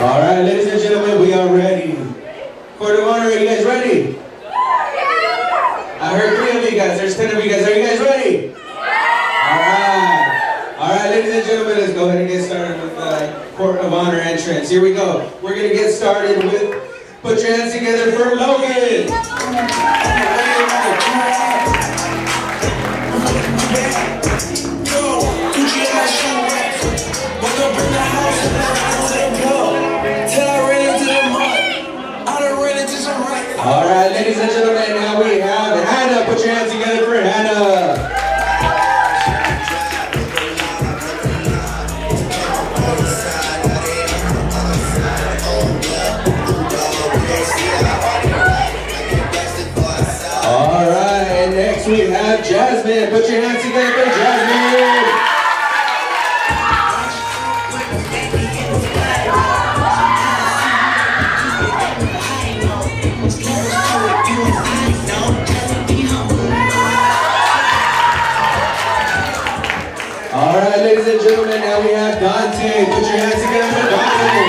All right, ladies and gentlemen, we are ready. Court of Honor, are you guys ready? I heard 3 of you guys. There's 10 of you guys. Are you guys ready? All right, ladies and gentlemen, let's go ahead and get started with the Court of Honor entrance. Here we go. We're going to get started with Put Your Hands Together for Logan. All right, ladies and gentlemen, now we have Hannah. Put your hands together for Hannah. We have Jasmine. Put your hands together for Jasmine. All right, ladies and gentlemen, now we have Dante. Put your hands together for Dante.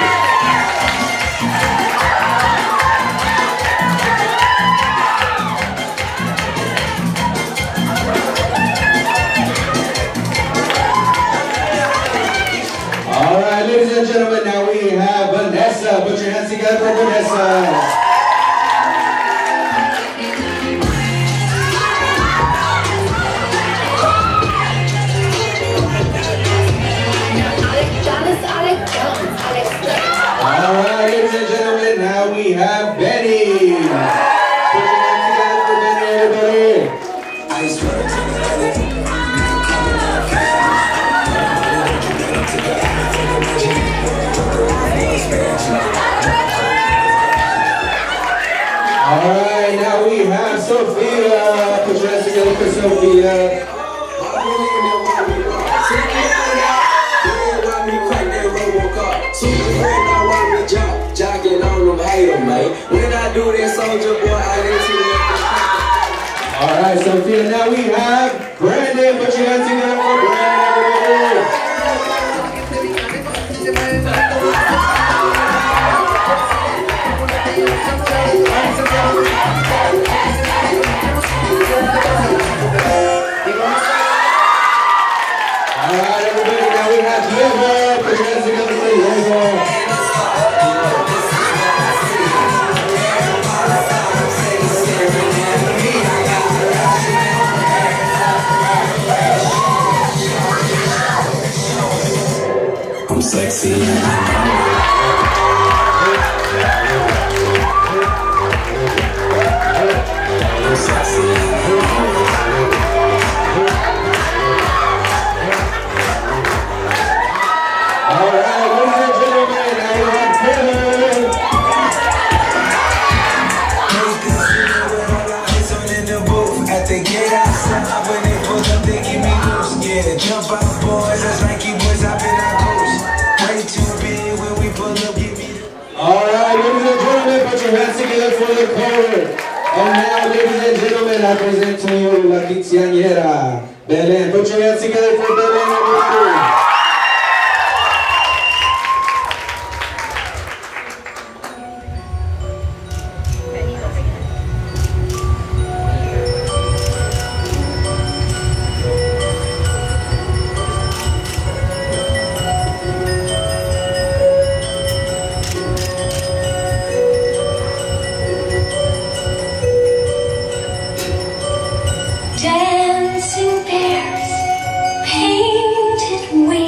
Gentlemen, now we have Vanessa. Put your hands together for Vanessa. Alright, ladies and gentlemen, now we have Betty. Put your hands together for Betty, everybody. I swear to Alright, now we have Sophia. Put your hands together for Sophia. Alright, Sophia, now we have Brandon. Put your hands together for Brandon. Alright, everybody, now we have Liver. Put your hands together for Liver. I'm sexy. I'm sexy. And now, ladies and gentlemen, I present to you La Quinceañera, Belen. Put your hands together for Belen, everybody. Dancing bears, painted wings.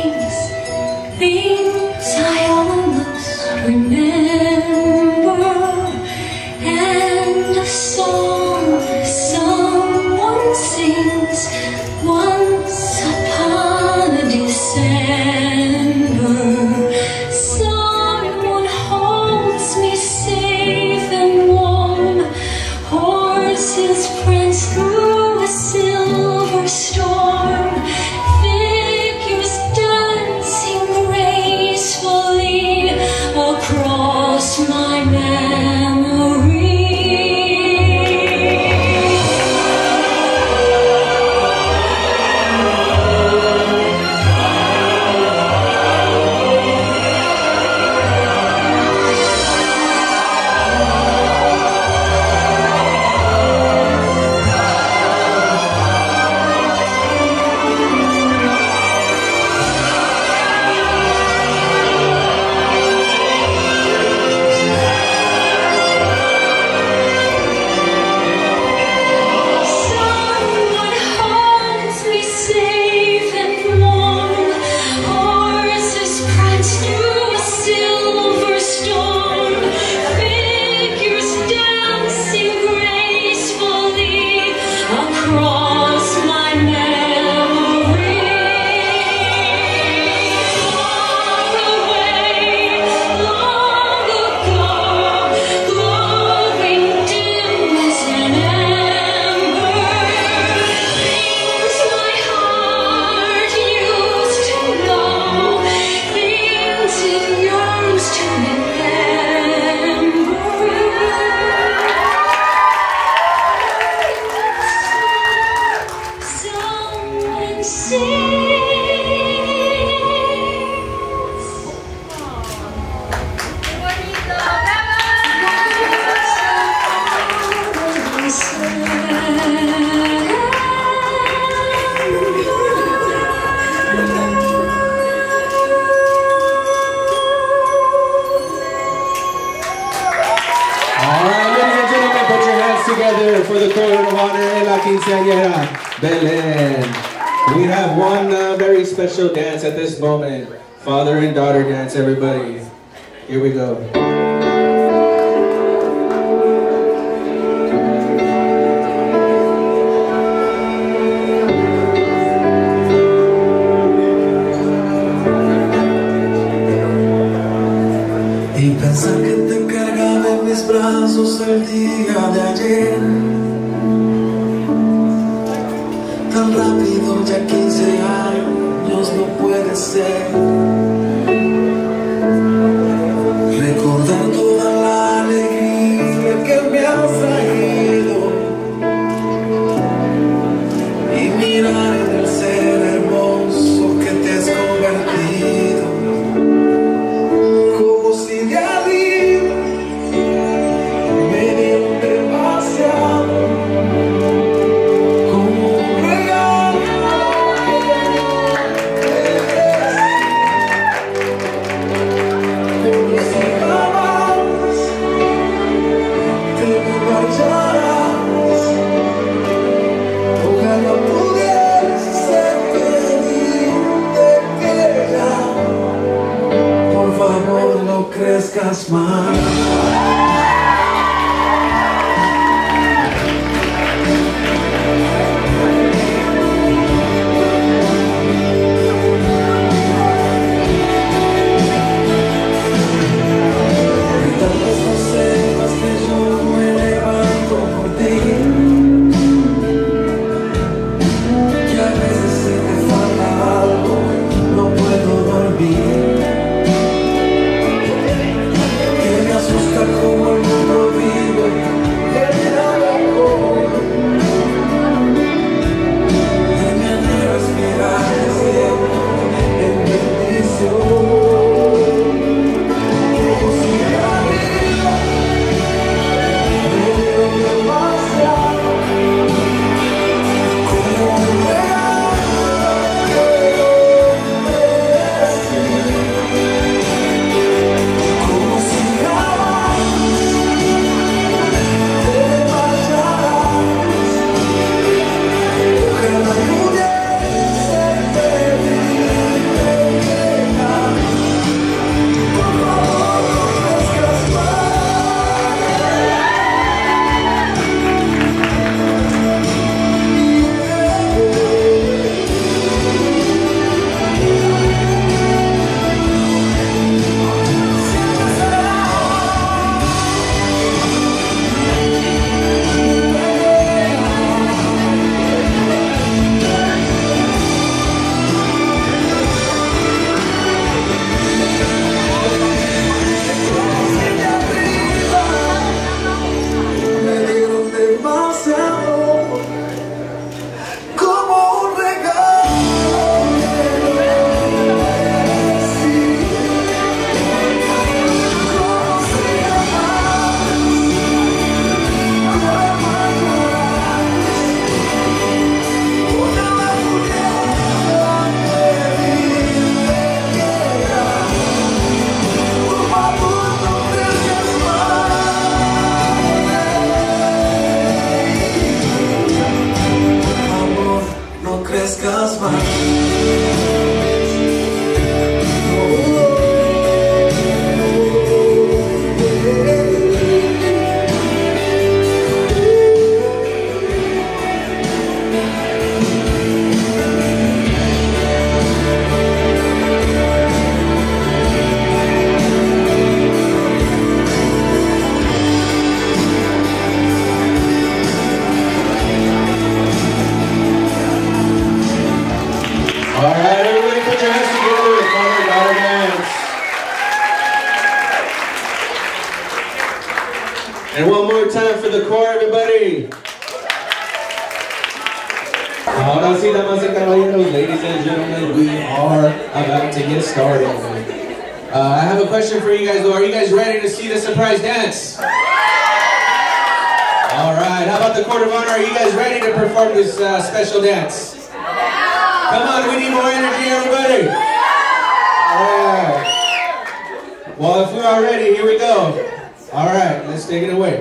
quinceañera, Belen. We have one very special dance at this moment. Father and daughter dance, everybody. Here we go. Y pensar que te encargaba en mis brazos el día de ayer. Tan rápido, ya 15 años no puede ser. Recordar toda la alegría que me has traído y mirar en el ser hermoso que te has convertido. Crezcas más. And one more time for the choir, everybody. Ahora sí, damas y caballeros, ladies and gentlemen, we are about to get started. I have a question for you guys, though. Are you guys ready to see the surprise dance? All right. How about the court of honor? Are you guys ready to perform this special dance? Come on, we need more energy, everybody. All right. Well, if we are ready, here we go. All right, let's take it away.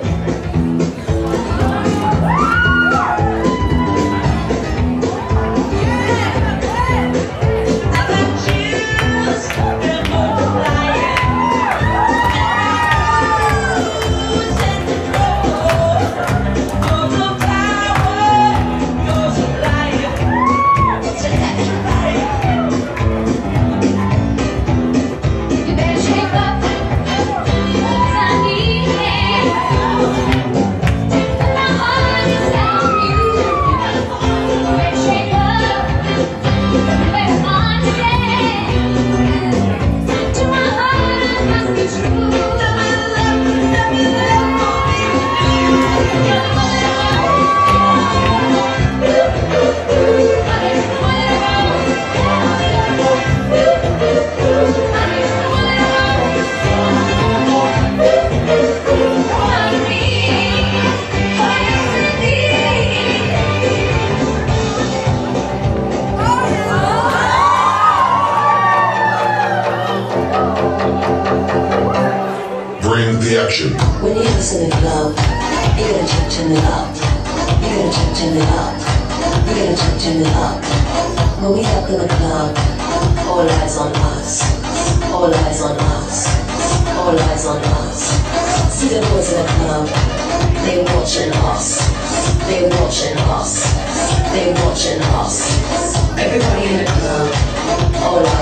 during the action. When you listen to love, you're gonna turn it up. You're gonna turn it up. You're gonna turn it up. When we up in the club, all eyes on us. All eyes on us. All eyes on us. See the boys in the club. They watching us. They watching us. They watching us. Everybody in the club. All eyes on us.